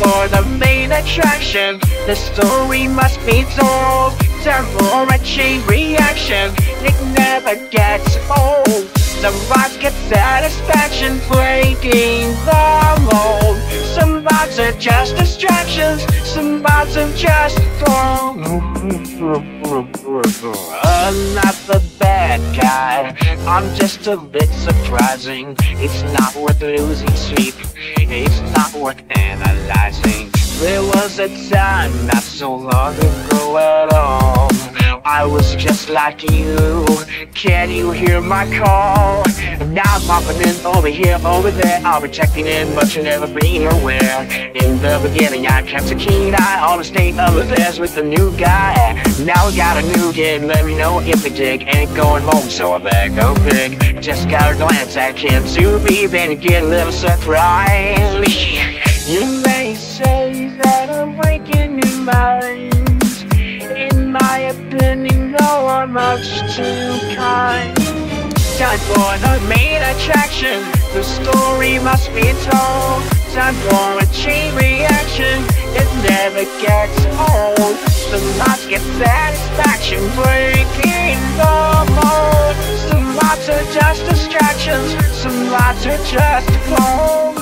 for the main attraction. The story must be told, terror a chain reaction, it never gets old. The rocket satisfaction breaking the mold. Some bots are just distractions, some bots are just thrown. I'm not the bad guy, I'm just a bit surprising. It's not worth losing sleep, it's not worth analyzing. There was a time not so long ago at all, I was just like you. Can you hear my call? Now I'm popping in over here, over there, I'm rejecting it, but you're never being aware. In the beginning I kept a keen eye on the state of affairs with the new guy. Now we got a new gig, let me know if the gig ain't going home, so I'm back go big. Just got a glance at him to be, then you get a little surprised. You may say that I'm waking your mind. In my opinion, no, I'm much too kind. Time for the main attraction, the story must be told. Time for a chain reaction, it never gets old. The mods get satisfaction, breaking the mold. Some mods are just distractions, some mods are just clones.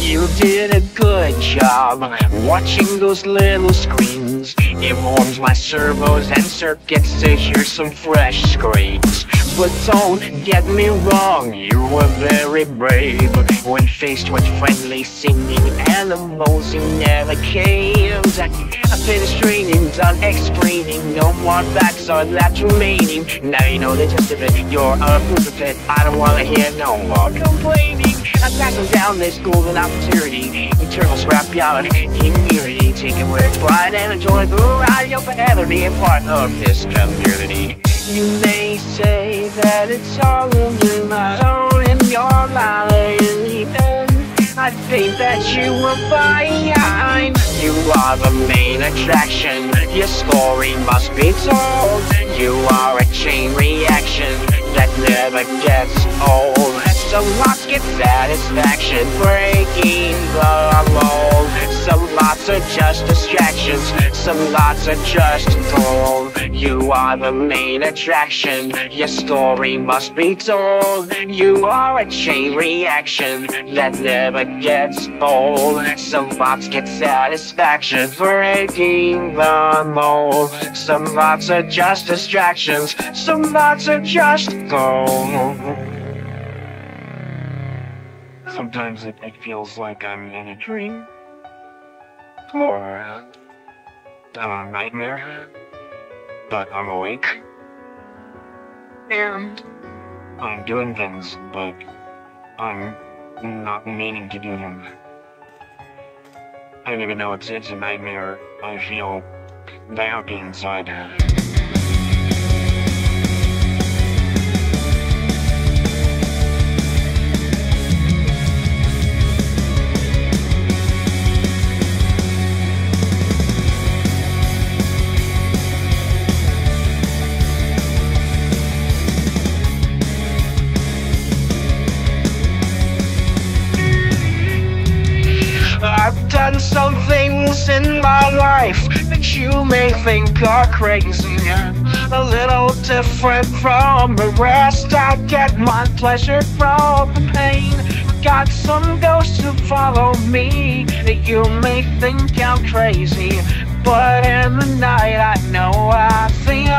You did a good job watching those little screens. It warms my servos and circuits to hear some fresh screams. But don't get me wrong, you were very brave. When faced with friendly singing animals, you never caved. I've finished training, done explaining, no more facts are left remaining. Now you know the gist of it, you're a proof of it. I don't wanna hear no more complaining. I'm passing down this golden opportunity, eternal scrap beyond immunity. Take it with pride and enjoy the ride, you'll forever be a part of this community. You may say that it's all over my own and you're lying. I think that you were fine. You are the main attraction, your story must be told. You are a chain reaction that never gets old. Some lots get satisfaction, breaking the mold. Some lots are just distractions, some lots are just dull. You are the main attraction, your story must be told. You are a chain reaction that never gets old. Some lots get satisfaction, breaking the mold. Some lots are just distractions, some lots are just dull. Sometimes it feels like I'm in a dream, or I'm a nightmare, but I'm awake, and I'm doing things, but I'm not meaning to do them. I don't even know it's a nightmare, I feel happy inside. Done some things in my life that you may think are crazy, a little different from the rest. I get my pleasure from the pain. Got some ghosts who follow me that you may think I'm crazy, but in the night I know I feel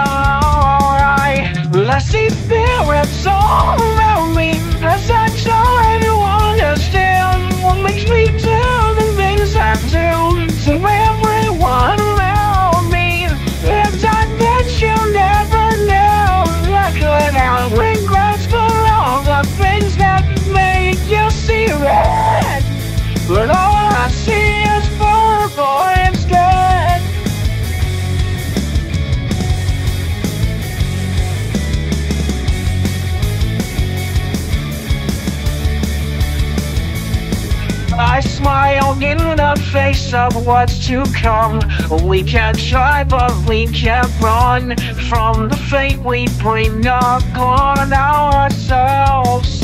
alright. Lusty spirits all around me as I try to understand what makes me do the things I do to everyone around me. And I bet you never know I could have regrets for all the things that make you see red, but all I see is purple instead. I smile in the face of what's to come. We can try, but we can't run from the fate we bring upon ourselves.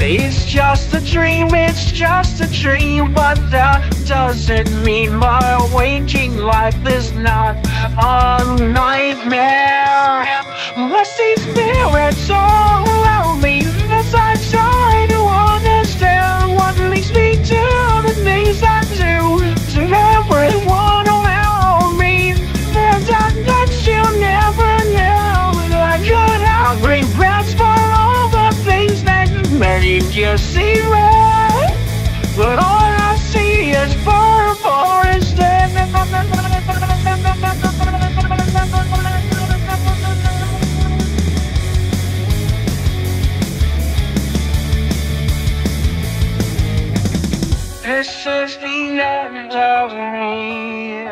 It's just a dream, it's just a dream, but that doesn't mean my waking life is not a nightmare. Unless these mirrors all around me, as I try to understand what leads me to the things I do to everyone around me, and I bet you never know that I could have regrets for all the things that made you see red, but all I see is purple instead. This is the end of me.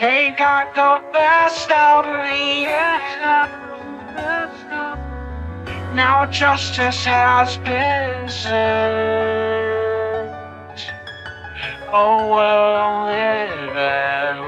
They got the best out of me. Now justice has been served. Oh, well, live and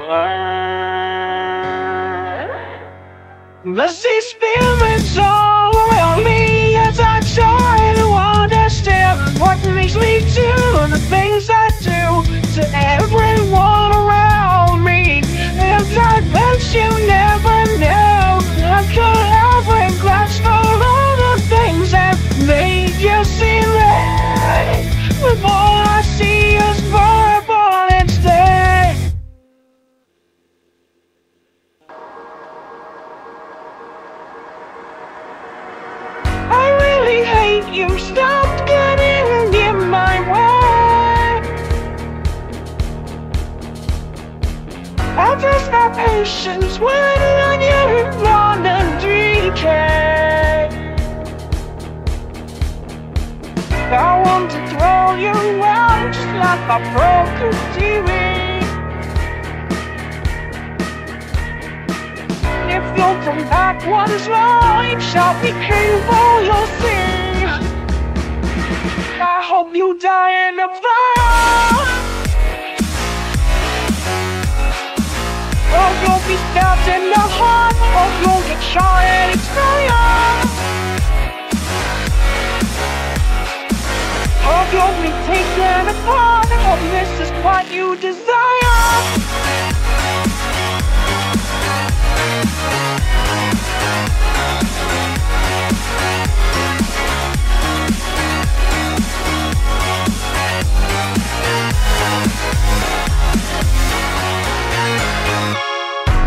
learn. The sea spirits all around me as I try to understand what makes me do the things I do to everyone around me, and I bet you never know I could have regrets for all the things that made you see red, but all I see is purple instead. I really hate you, stop getting in my way. I've lost my patience waiting on you on the decay. I want to throw you out just like a broken TV. If you'll come back, what is mine shall be painful, you'll see. I hope you die in a fire. Or you'll be stabbed in the heart, or you'll get shot and expire. Or you'll be taken apart, or this is what you desire.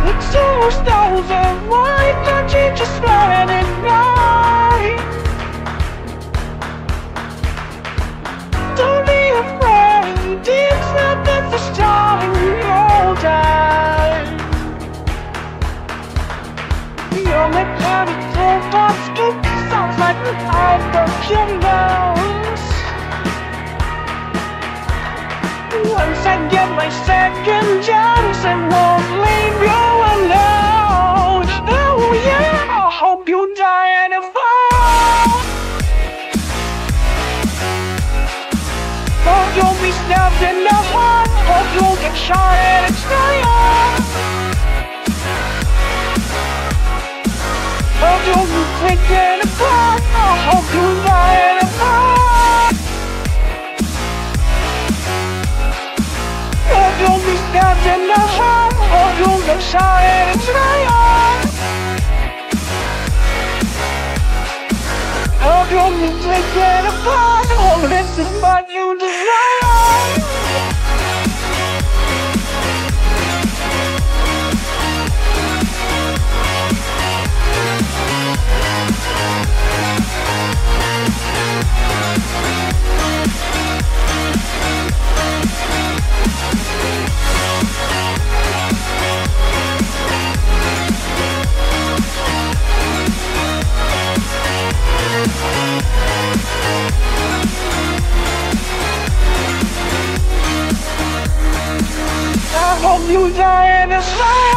It's almost over, why can't you just let it die? Don't be afraid, it's not the first time you'll die. The only kind of thing that's good sounds like I've broken bones. Once I get my second chance, I won't leave you alone. Oh yeah, I hope you die in a fire. Or you'll be stabbed in the heart, or you'll get shot and expire. Or you'll be taken apart, I hope you die in a fire. You'll be stabbed in the heart, or you'll get shot and expire. Or you'll be taken apart, or this is what you desire. I hope you die in a fire.